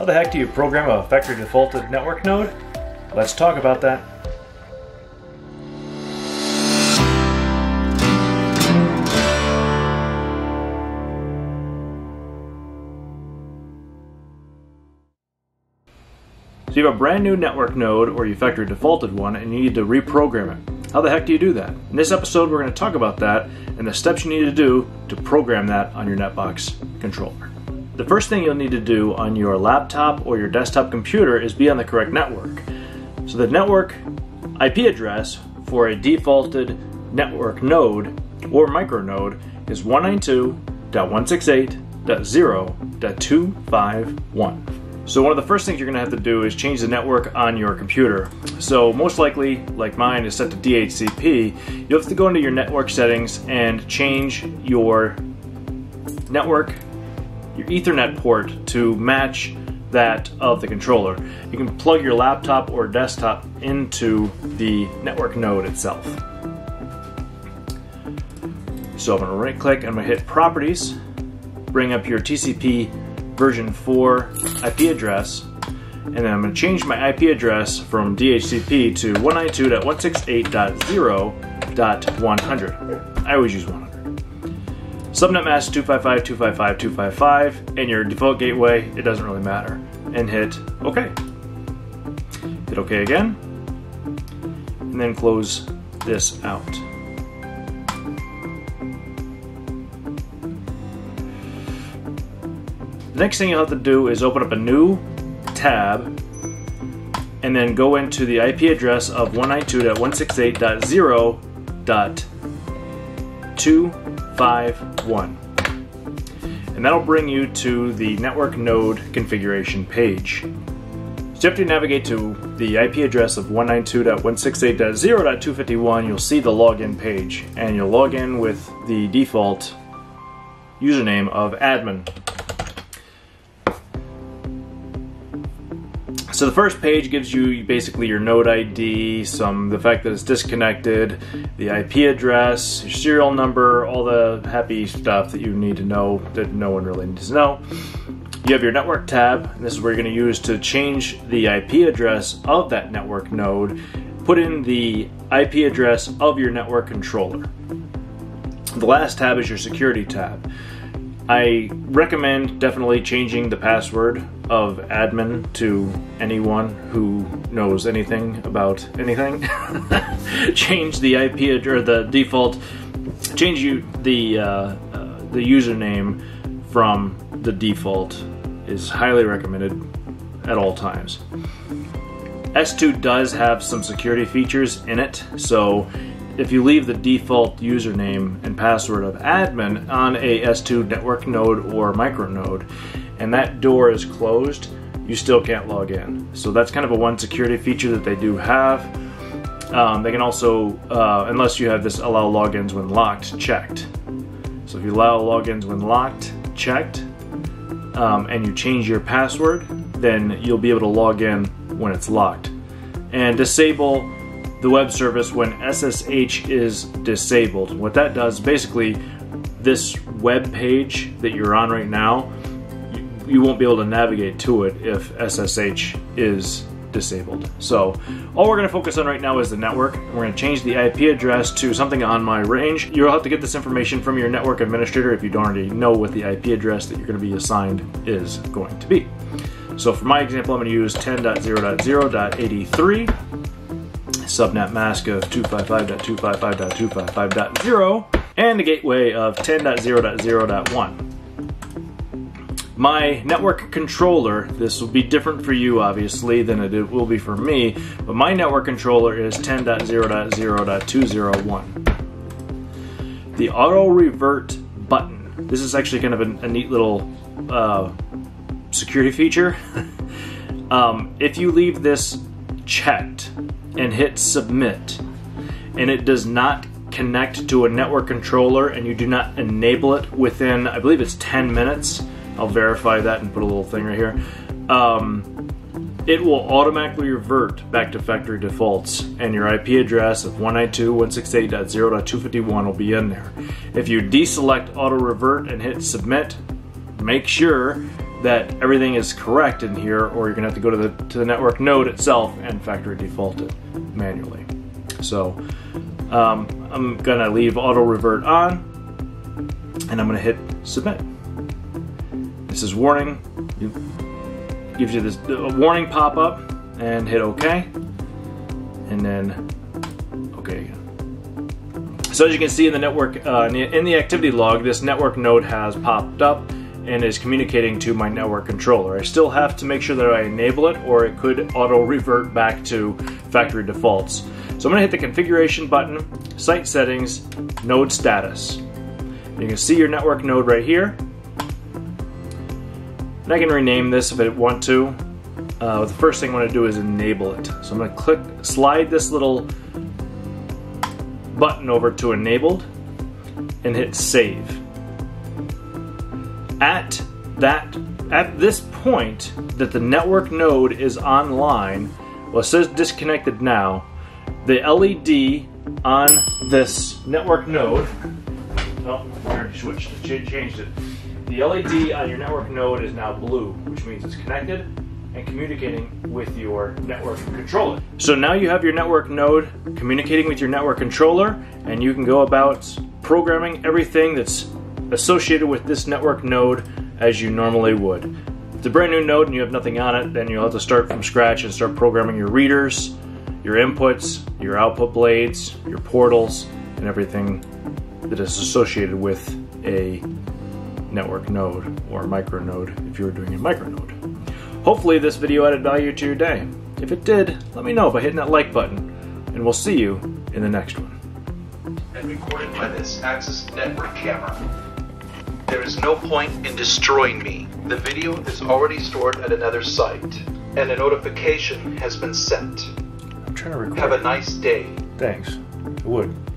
How the heck do you program a vector defaulted network node? Let's talk about that. So you have a brand new network node, or you vector defaulted one, and you need to reprogram it. How the heck do you do that? In this episode, we're going to talk about that and the steps you need to do to program that on your NetBox controller. The first thing you'll need to do on your laptop or your desktop computer is be on the correct network. So the network IP address for a defaulted network node or micronode is 192.168.0.251. So one of the first things you're going to have to do is change the network on your computer. So most likely, like mine is set to DHCP, you'll have to go into your network settings and change your network, your Ethernet port, to match that of the controller. You can plug your laptop or desktop into the network node itself. So I'm going to right click, I'm going to hit Properties, bring up your TCP version 4 IP address, and then I'm going to change my IP address from DHCP to 192.168.0.100. I always use 100. Subnet mask 255.255.255, and your default gateway, it doesn't really matter. And hit OK. Hit OK again, and then close this out. Next thing you'll have to do is open up a new tab and then go into the IP address of 192.168.0.251, and that'll bring you to the network node configuration page. So you have to navigate to the IP address of 192.168.0.251. You'll see the login page, and you'll log in with the default username of admin. So the first page gives you basically your node ID, the fact that it's disconnected, the IP address, your serial number, all the happy stuff that you need to know that no one really needs to know. You have your network tab, and this is where you're going to use to change the IP address of that network node. Put in the IP address of your network controller. The last tab is your security tab. I recommend definitely changing the password of admin to anyone who knows anything about anything. Change the IP address, the default, change the username from the default is highly recommended at all times. S2 does have some security features in it, so if you leave the default username and password of admin on a S2 network node or micronode, and that door is closed, you still can't log in. So that's kind of a one security feature that they do have. They can also, unless you have this allow logins when locked, checked. So if you allow logins when locked, checked, and you change your password, then you'll be able to log in when it's locked. And disable the web service when SSH is disabled. What that does, basically, this web page that you're on right now, you won't be able to navigate to it if SSH is disabled. So all we're going to focus on right now is the network. We're going to change the IP address to something on my range. You'll have to get this information from your network administrator if you don't already know what the IP address that you're going to be assigned is going to be. So for my example, I'm going to use 10.0.0.83. Subnet mask of 255.255.255.0, and a gateway of 10.0.0.1. My network controller, this will be different for you obviously than it will be for me, but my network controller is 10.0.0.201. The auto revert button. This is actually kind of a neat little security feature. If you leave this checked and hit submit, and it does not connect to a network controller and you do not enable it within, I believe it's 10 minutes, I'll verify that and put a little thing right here, it will automatically revert back to factory defaults, and your IP address of 192.168.0.251 will be in there. If you deselect auto revert and hit submit, make sure that everything is correct in here, or you're gonna have to go to the network node itself and factory default it manually. So I'm gonna leave auto revert on, and I'm gonna hit submit. This is warning. It gives you this warning pop-up, and hit OK, and then OK again. So as you can see in the network, in the activity log, this network node has popped up and is communicating to my network controller. I still have to make sure that I enable it, or it could auto revert back to factory defaults. So I'm gonna hit the configuration button, site settings, node status. You can see your network node right here. And I can rename this if I want to. The first thing I wanna do is enable it. So I'm gonna slide this little button over to enabled and hit save. At this point that the network node is online, well, it says disconnected now, the LED on this network node, oh, I already switched it, changed it. The LED on your network node is now blue, which means it's connected and communicating with your network controller. So now you have your network node communicating with your network controller, and you can go about programming everything that's associated with this network node as you normally would. If it's a brand new node and you have nothing on it, then you'll have to start from scratch and start programming your readers, your inputs, your output blades, your portals, and everything that is associated with a network node or micro node if you were doing a micro node. Hopefully this video added value to your day. If it did, let me know by hitting that like button, and we'll see you in the next one. And recorded by this Axis network camera. There is no point in destroying me. The video is already stored at another site, and a notification has been sent. I'm trying to record. Have a nice day. Thanks. I would.